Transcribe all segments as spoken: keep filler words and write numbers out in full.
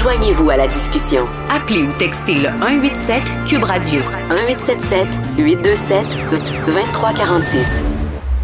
Joignez-vous à la discussion. Appelez ou textez le un huit sept Cube Radio. un huit sept sept huit deux sept deux trois quatre six.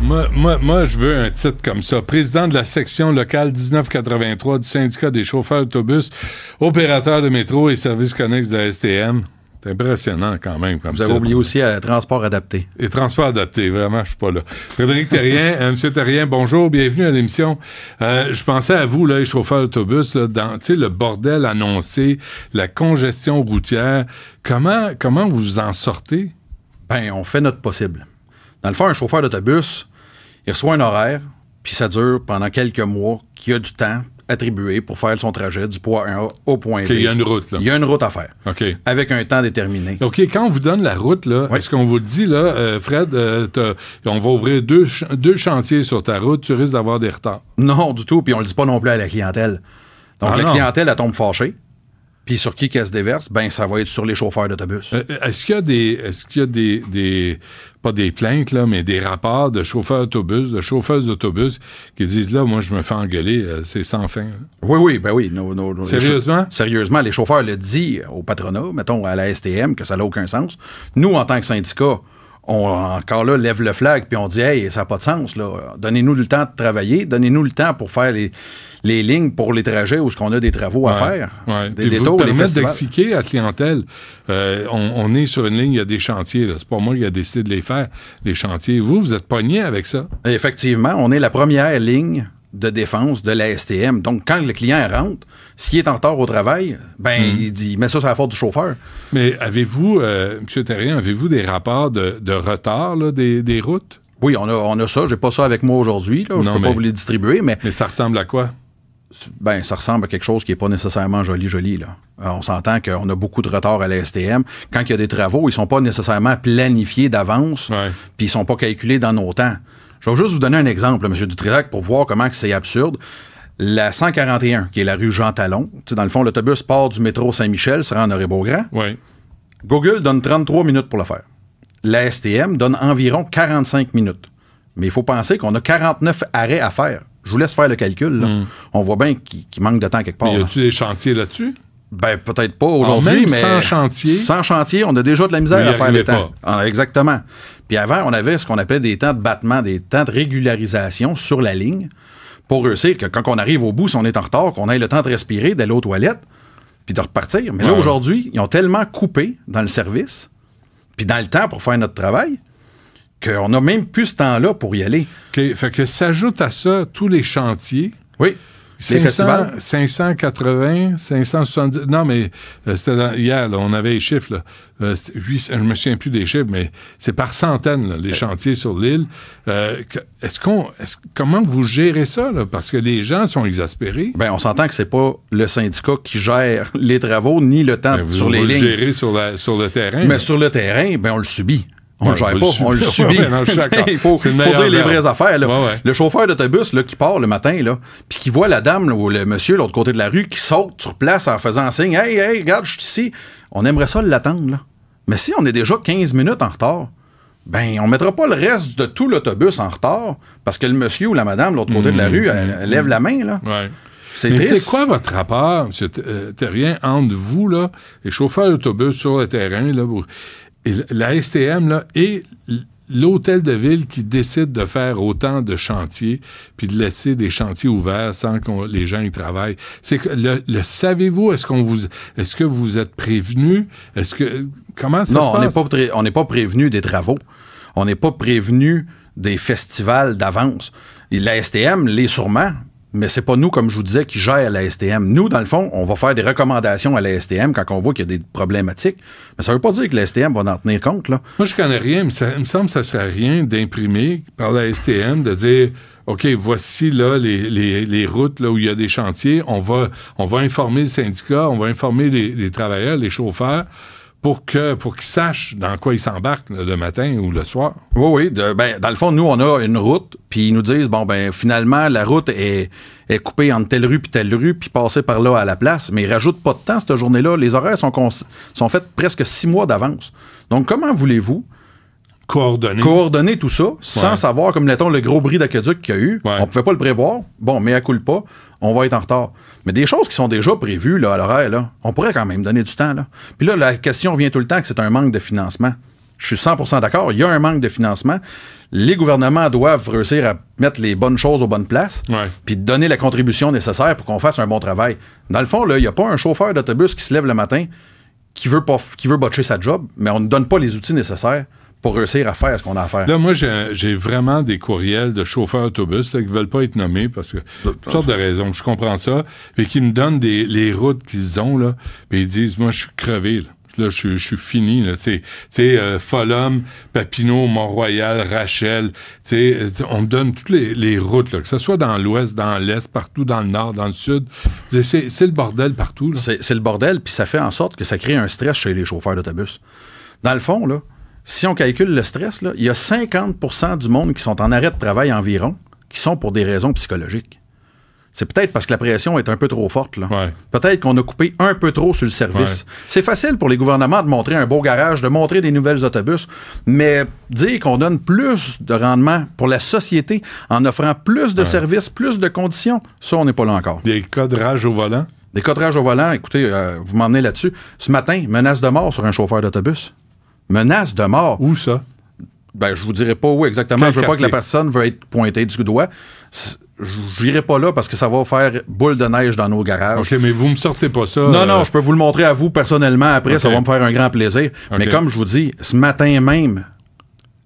Moi, moi, moi, je veux un titre comme ça. Président de la section locale dix-neuf quatre-vingt-trois du syndicat des chauffeurs d'autobus, opérateur de métro et services connexes de la S T M. C'est impressionnant quand même. Comme vous avez oublié aussi euh, transport adapté. Et transport adapté, vraiment, je suis pas là. Frédéric Thérien, euh, Monsieur Thérien, bonjour, bienvenue à l'émission. Euh, je pensais à vous, là, les chauffeurs d'autobus, là, dans le bordel annoncé, la congestion routière. Comment, comment vous en sortez? Ben, on fait notre possible. Dans le fond, un chauffeur d'autobus, il reçoit un horaire, puis ça dure pendant quelques mois, qu'il y a du temps attribué pour faire son trajet du point A au point B. Okay, il y a une route, là. Il y a une route à faire. OK. Avec un temps déterminé. OK. Quand on vous donne la route, là, oui. Est-ce qu'on vous dit, là, euh, Fred, euh, on va ouvrir deux, ch deux chantiers sur ta route, tu risques d'avoir des retards? Non, du tout. Puis on le dit pas non plus à la clientèle. Donc, ah, la non. clientèle, elle tombe fâchée. Puis sur qui qu'elle se déverse? Ben, ça va être sur les chauffeurs d'autobus. Euh, est-ce qu'il y a des... Est-ce qu'il y a des, des... pas des plaintes, là, mais des rapports de chauffeurs d'autobus, de chauffeuses d'autobus qui disent, là, moi, je me fais engueuler, euh, c'est sans fin. Là. Oui, oui, ben oui. No, no, no, sérieusement? Les sérieusement, les chauffeurs le disent au patronat, mettons, à la S T M, que ça n'a aucun sens. Nous, en tant que syndicat, on, encore là, lève le flag, puis on dit, hey, ça n'a pas de sens, là. Donnez-nous le temps de travailler, donnez-nous le temps pour faire les, les lignes pour les trajets où est-ce qu'on a des travaux à ouais, faire. Ouais. Des, des taux, vous permettez d'expliquer à la clientèle, euh, on, on est sur une ligne, il y a des chantiers, c'est pas moi qui a décidé de les faire, les chantiers. Vous, vous êtes pogné avec ça? Effectivement, on est la première ligne de défense de la S T M. Donc, quand le client rentre, s'il est en retard au travail, ben, mm. il dit, mais ça, c'est la faute du chauffeur. Mais avez-vous, euh, M. Thérien, avez-vous des rapports de, de retard là, des, des routes? Oui, on a, on a ça. J'ai pas ça avec moi aujourd'hui. Je peux mais, pas vous les distribuer, mais... Mais ça ressemble à quoi? Ben, ça ressemble à quelque chose qui n'est pas nécessairement joli, joli, là. Alors, on s'entend qu'on a beaucoup de retard à la S T M. Quand il y a des travaux, ils ne sont pas nécessairement planifiés d'avance, puis ils ne sont pas calculés dans nos temps. Je vais juste vous donner un exemple, M. Dutrizac, pour voir comment c'est absurde. La cent quarante et un, qui est la rue Jean-Talon, dans le fond, l'autobus part du métro Saint-Michel, se rend à Honoré-Beaugrand. Ouais. Google donne trente-trois minutes pour le faire. La S T M donne environ quarante-cinq minutes. Mais il faut penser qu'on a quarante-neuf arrêts à faire. Je vous laisse faire le calcul. Là. Mm. On voit bien qu'il qu'il manque de temps quelque part. Mais y a-tu des chantiers là-dessus? Ben, peut-être pas aujourd'hui, mais... sans chantier. Sans chantier, on a déjà de la misère à faire les temps. Ah, exactement. Puis avant, on avait ce qu'on appelait des temps de battement, des temps de régularisation sur la ligne pour réussir que quand on arrive au bout, si on est en retard, qu'on ait le temps de respirer, d'aller aux toilettes, puis de repartir. Mais là, ouais. aujourd'hui, ils ont tellement coupé dans le service, puis dans le temps pour faire notre travail... qu'on n'a même plus ce temps-là pour y aller. Okay, fait que s'ajoute à ça tous les chantiers. Oui. cinq cents, les festivals. cinq cent quatre-vingts, cinq cent soixante-dix... Non, mais euh, c'était dans, hier, là, on avait les chiffres. Là. Euh, huit cents, je ne me souviens plus des chiffres, mais c'est par centaines, là, les ouais. chantiers sur l'île. Euh, est-ce qu'on, est-ce, comment vous gérez ça? Là? Parce que les gens sont exaspérés. Bien, on s'entend que c'est pas le syndicat qui gère les travaux ni le temps ben, vous, sur les vous lignes. Vous le gérez sur, la, sur le terrain. Mais, mais sur le terrain, bien, on le subit. On ne gère pas, on le subit. Il faut dire les vraies affaires. Là. Ouais, ouais. Le chauffeur d'autobus qui part le matin, puis qui voit la dame là, ou le monsieur de l'autre côté de la rue qui saute sur place en faisant signe « Hey, hey, regarde, je suis ici. » On aimerait ça l'attendre. Mais si on est déjà quinze minutes en retard, ben on ne mettra pas le reste de tout l'autobus en retard parce que le monsieur ou la madame de l'autre côté mmh, de la rue elle, elle lève mmh. la main. Là. Ouais. Mais c'est quoi votre rapport, M. Thérien, entre vous, là, les chauffeurs d'autobus sur le terrain, là, vous... Et la S T M là, et l'hôtel de ville qui décide de faire autant de chantiers puis de laisser des chantiers ouverts sans que les gens y travaillent. C'est que le, le savez-vous? Est-ce qu'on vous est-ce que vous êtes prévenu? Est-ce que comment ça non, se passe? Non, on n'est pas, pas prévenu des travaux. On n'est pas prévenu des festivals d'avance. La S T M l'est sûrement. Mais c'est pas nous, comme je vous disais, qui gère la S T M. Nous, dans le fond, on va faire des recommandations à la S T M quand on voit qu'il y a des problématiques. Mais ça veut pas dire que la S T M va en tenir compte, là. Moi, je connais rien, mais ça il me semble que ça serait rien d'imprimer par la S T M, de dire... OK, voici là les, les, les routes là, où il y a des chantiers. On va, on va informer le syndicat, on va informer les, les travailleurs, les chauffeurs... pour que pour qu'ils sachent dans quoi ils s'embarquent le matin ou le soir. Oui, oui. De, ben, dans le fond, nous, on a une route, puis ils nous disent, bon, ben finalement, la route est, est coupée entre telle rue puis telle rue, puis passer par là à la place, mais ils ne rajoutent pas de temps cette journée-là. Les horaires sont, sont faits presque six mois d'avance. Donc, comment voulez-vous coordonner. Coordonner tout ça, sans ouais. savoir, comme mettons, le gros bris d'aqueduc qu'il y a eu. Ouais. On ne pouvait pas le prévoir. Bon, mais à coup pas, on va être en retard. Mais des choses qui sont déjà prévues là, à l'horaire, on pourrait quand même donner du temps. Là. Puis là, la question vient tout le temps que c'est un manque de financement. Je suis cent pour cent d'accord, il y a un manque de financement. Les gouvernements doivent réussir à mettre les bonnes choses aux bonnes places, ouais. puis donner la contribution nécessaire pour qu'on fasse un bon travail. Dans le fond, il n'y a pas un chauffeur d'autobus qui se lève le matin qui veut, pas, qui veut botcher sa job, mais on ne donne pas les outils nécessaires pour réussir à faire ce qu'on a à faire. Là, moi, j'ai vraiment des courriels de chauffeurs d'autobus qui ne veulent pas être nommés parce que toutes sortes de raisons, je comprends ça, mais qui me donnent des, les routes qu'ils ont, là, puis ils disent, moi, je suis crevé, là. Là, je, je suis fini. Tu sais, euh, Folum, Papineau, Mont-Royal, Rachel, tu sais, on me donne toutes les, les routes, là, que ce soit dans l'ouest, dans l'est, partout, dans le nord, dans le sud. C'est le bordel partout. C'est le bordel, puis ça fait en sorte que ça crée un stress chez les chauffeurs d'autobus. Dans le fond, là, si on calcule le stress, là, il y a cinquante pour cent du monde qui sont en arrêt de travail environ, qui sont pour des raisons psychologiques. C'est peut-être parce que la pression est un peu trop forte. Là. Ouais. Peut-être qu'on a coupé un peu trop sur le service. Ouais. C'est facile pour les gouvernements de montrer un beau garage, de montrer des nouvelles autobus, mais dire qu'on donne plus de rendement pour la société en offrant plus de ouais. services, plus de conditions, ça, on n'est pas là encore. Des cas de rage au volant? Des cas de rage au volant, écoutez, euh, vous m'emmenez là-dessus. Ce matin, menace de mort sur un chauffeur d'autobus. Menace de mort. Où ça? Ben, je vous dirai pas où exactement. Quel je veux quartier? Pas que la personne veuille être pointée du doigt. J'irai pas là parce que ça va faire boule de neige dans nos garages. OK, mais vous me sortez pas ça. Non, euh... non, je peux vous le montrer à vous personnellement après. Okay. Ça va me faire un grand plaisir. Okay. Mais comme je vous dis, ce matin même,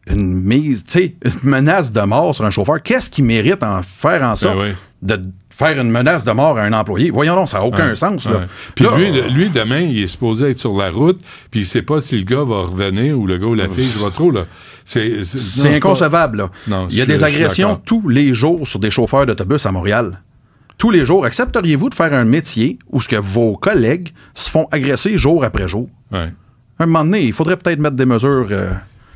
une mise, tu sais, une menace de mort sur un chauffeur, qu'est-ce qui mérite en faire en sorte ben oui. de faire une menace de mort à un employé? Voyons donc, ça n'a aucun ouais, sens. Là. Ouais. Puis là, lui, euh... lui, demain, il est supposé être sur la route, puis il ne sait pas si le gars va revenir ou le gars ou la fille va trop. C'est inconcevable. Là. Non, il y a des agressions tous les jours sur des chauffeurs d'autobus à Montréal. Tous les jours. Accepteriez-vous de faire un métier où ce que vos collègues se font agresser jour après jour? Ouais. Un moment donné, il faudrait peut-être mettre des mesures... Euh,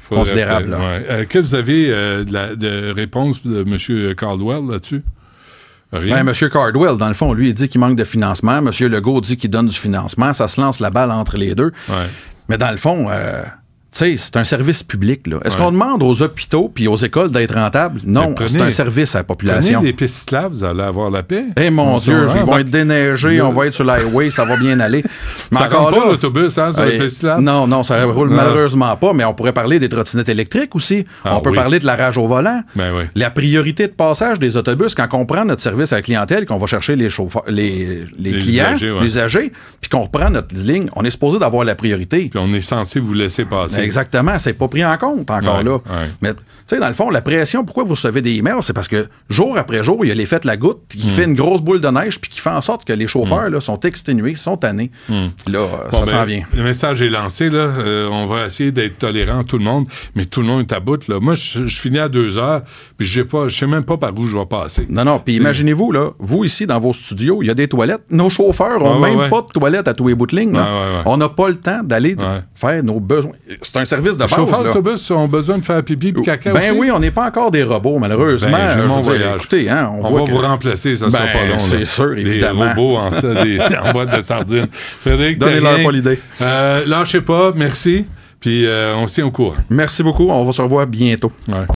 considérable. Ouais. Euh, que vous avez euh, de, la, de réponse de M. Cardwell là-dessus? Ben, M. Cardwell, dans le fond, lui, il dit qu'il manque de financement. M. Legault dit qu'il donne du financement. Ça se lance la balle entre les deux. Ouais. Mais dans le fond, euh, tu sais, c'est un service public. Est-ce ouais. qu'on demande aux hôpitaux puis aux écoles d'être rentables? Non, c'est un service à la population. Prenez les pistes là, vous allez avoir la paix. Eh hey, mon Dieu, ils vont être déneigés, le... on va être sur l'highway, ça va bien aller. Mais ça encore compte pas l'autobus hein, sur hey, les pistes là? Non, non, ça roule non. malheureusement pas, mais on pourrait parler des trottinettes électriques aussi. Ah, on peut oui. parler de la rage au volant. Ben oui. La priorité de passage des autobus, quand on prend notre service à la clientèle, qu'on va chercher les, les, les, les clients, usagers, ouais. les usagers, puis qu'on reprend notre ligne, on est supposé d'avoir la priorité. Puis on est censé vous laisser passer. Exactement, c'est pas pris en compte encore ouais, là. Ouais. Mais tu sais, dans le fond, la pression, pourquoi vous recevez des emails? C'est parce que jour après jour, il y a l'effet de la goutte qui mmh. fait une grosse boule de neige puis qui fait en sorte que les chauffeurs mmh. là, sont exténués, sont tannés. Mmh. Là, bon, ça ben, s'en vient. Le message est lancé, là. Euh, on va essayer d'être tolérant, tout le monde, mais tout le monde est à bout. Là. Moi, je finis à deux heures, puis je ne sais même pas par où je vais passer. Non, non, puis imaginez-vous, là, vous ici, dans vos studios, il y a des toilettes. Nos chauffeurs n'ont ah, ouais, même ouais. pas de toilettes à tous les bouts de ligne. Ah, ouais, ouais. On n'a pas le temps d'aller ouais. faire nos besoins. C'est un service de base. Les chauffeurs d'autobus ont besoin de faire pipi et caca ben aussi. Ben oui, on n'est pas encore des robots, malheureusement. Ben, je mon voyage. Dire, écoutez, hein, on on voit va que... vous remplacer, ça ne ben, sera pas long. C'est sûr, évidemment. Des robots en, ça, des, en boîte de sardines. Frédéric, donnez-leur pas l'idée. Euh, lâchez pas, merci. Puis euh, on se tient au courant. Merci beaucoup, on va se revoir bientôt. Ouais.